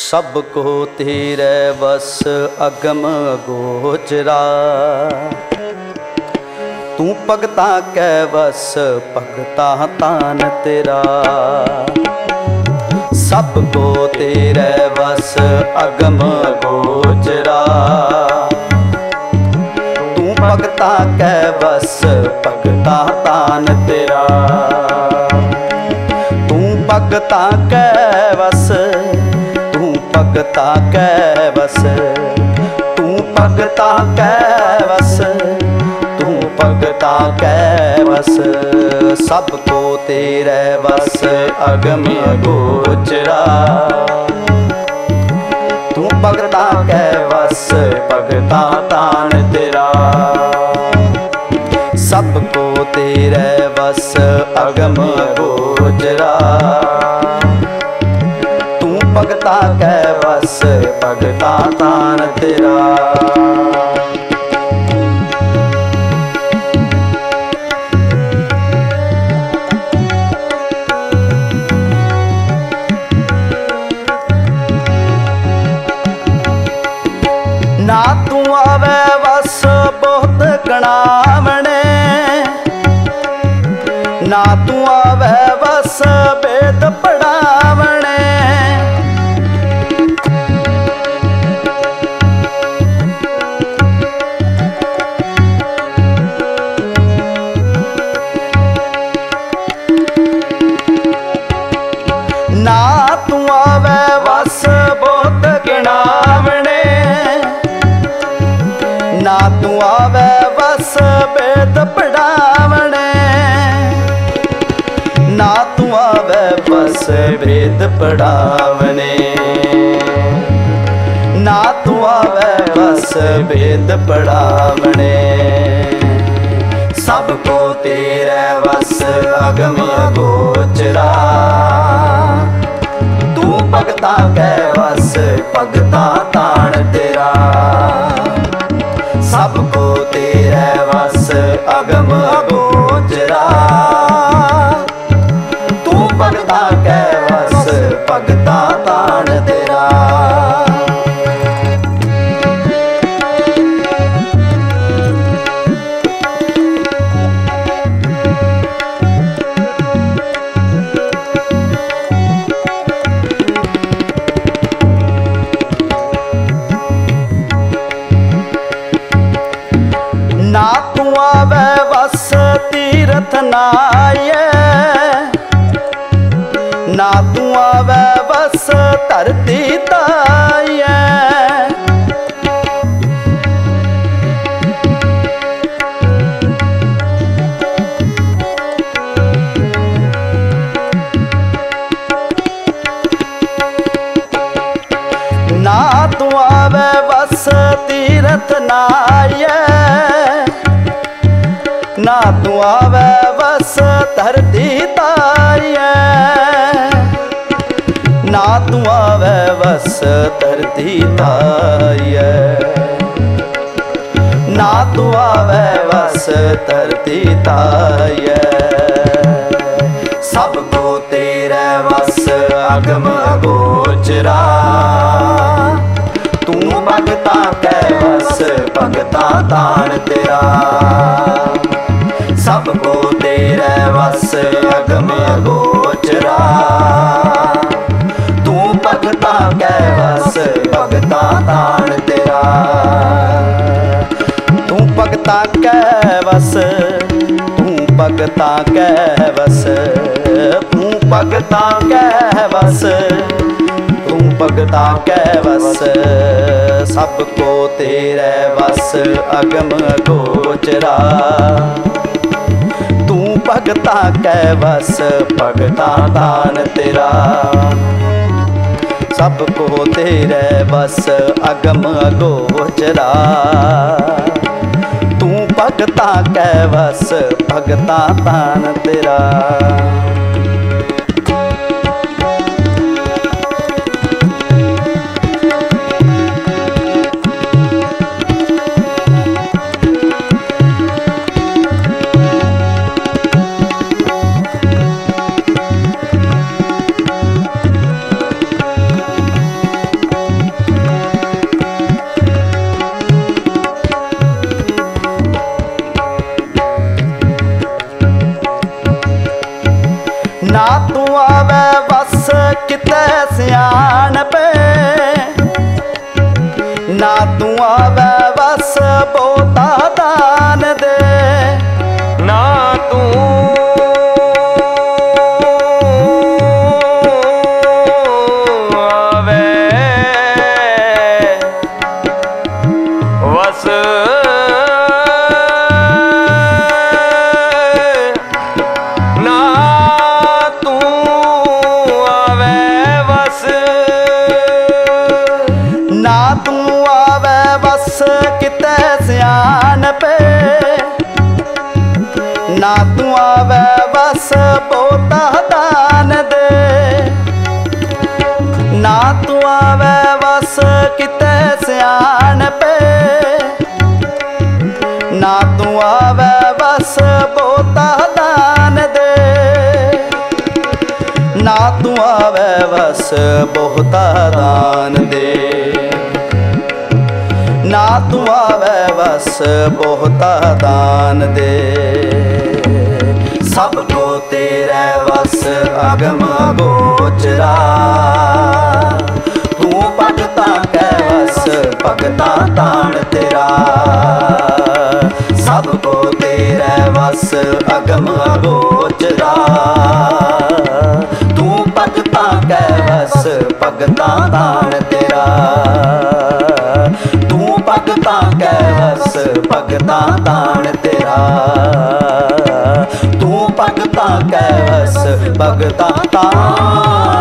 सबको तेरे वस अगम अगोचरा, तू भगता कै वस भगता तान तेरा। सबको तेरे वस अगम अगोचरा, तू भगता कै वस भगता तान तेरा। तू भगता कै वस, भगता कै वस, तू भगता कै वस, तू भगता कै वस। सबको तेरे वस अगम अगोचरा, तू भगता कै वस भगता तान तेरा। सबको तेरे वस अगम अगोचरा, भगता कै वस भगता तान तेरा। ना तू आवे वस बहुत गणावने, ना तू आवे वस वेद पढ़ावने। ना तू आवे वस बहुत गणावने, ना तू आवे वस वेद पढ़ावने। ना तू आवे वस वेद पढ़ावने, ना तू आवे वस वेद पढ़ावने। सबको तेरे वस अगम अगोचरा, तू भगता कै वस भगता तान तेरा। सबको तेरे वस अगम अगोचरा, तू भगता कै वस भगता तान तेरा। ना तू आवे वस तीरथ नाये, ना तू आवे वस धरती ताये। ना तू आवे वस तीरथ नाये, ना तू आवे वस धरती ताये। ना तू आवे वस धरती ताये, ना तू आवे वस धरती ताये। सबको तेरे वस अगम अगोचरा, तू भगता कै वस भगता तान तेरा। सबको तेरे वस अगम अगोचरा, तू भगता कै वस भगता तान तेरा। तू भगता कै वस, तू भगता कै वस, तू भगता कै वस, तू भगता कै वस। सबको तेरे वस अगम अगोचरा, भगता कै वस भगता तान तेरा। सबको तेरे वस अगम अगोचरा, तू भगता कै वस भगता तान तेरा। पोता दान दे ना तू आवे वस ना तू आवे वस ना तू आवे बस किते सियान पे ना तू आवे बस पोता दान दे ना तू आवे बस किते सियान पे ना तू आवे बस पोता दान दे ना तू आवे बस पोता दान दे ना तू आवे बस बहुता दान दे। सबको तेरे वस अगम अगोचरा तू भगता कै वस भगता तान तेरा। सबको तेरे वस अगम अगोचरा तू भगता कै वस भगता तान तेरा। भगता कै वस भगता तान तेरा तू भगता कै वस भगता तान।